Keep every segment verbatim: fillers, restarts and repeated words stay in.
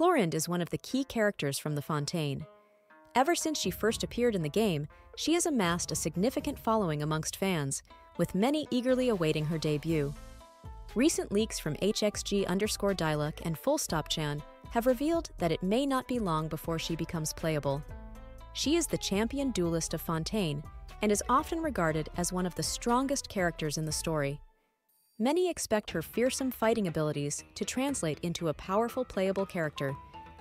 Clorinde is one of the key characters from the Fontaine. Ever since she first appeared in the game, she has amassed a significant following amongst fans, with many eagerly awaiting her debut. Recent leaks from H X G underscore Diluc and Fullstopchan have revealed that it may not be long before she becomes playable. She is the champion duelist of Fontaine and is often regarded as one of the strongest characters in the story. Many expect her fearsome fighting abilities to translate into a powerful playable character,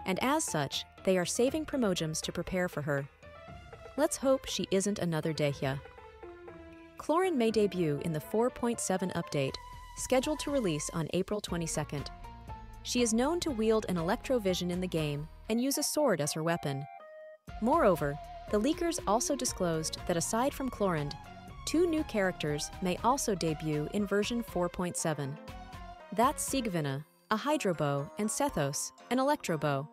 and as such, they are saving Primogems to prepare for her. Let's hope she isn't another Dehya. Clorinde may debut in the four point seven update, scheduled to release on April twenty-second. She is known to wield an Electro vision in the game and use a sword as her weapon. Moreover, the leakers also disclosed that aside from Clorinde, two new characters may also debut in version four point seven. That's Sigewinne, a Hydro Bow, and Sethos, an Electro Bow.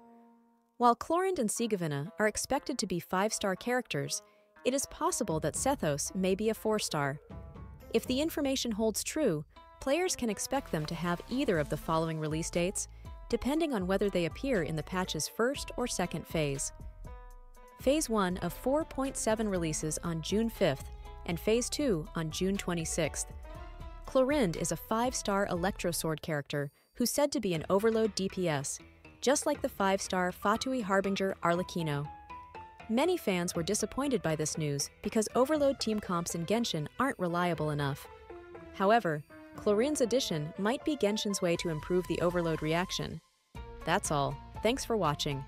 While Clorinde and Sigewinne are expected to be five-star characters, it is possible that Sethos may be a four-star. If the information holds true, players can expect them to have either of the following release dates, depending on whether they appear in the patch's first or second phase. Phase one of four point seven releases on June fifth and Phase two on June twenty-sixth. Clorinde is a five-star Electro Sword character who's said to be an Overload D P S, just like the five-star Fatui Harbinger Arlecchino. Many fans were disappointed by this news because Overload team comps in Genshin aren't reliable enough. However, Clorinde's addition might be Genshin's way to improve the Overload reaction. That's all. Thanks for watching.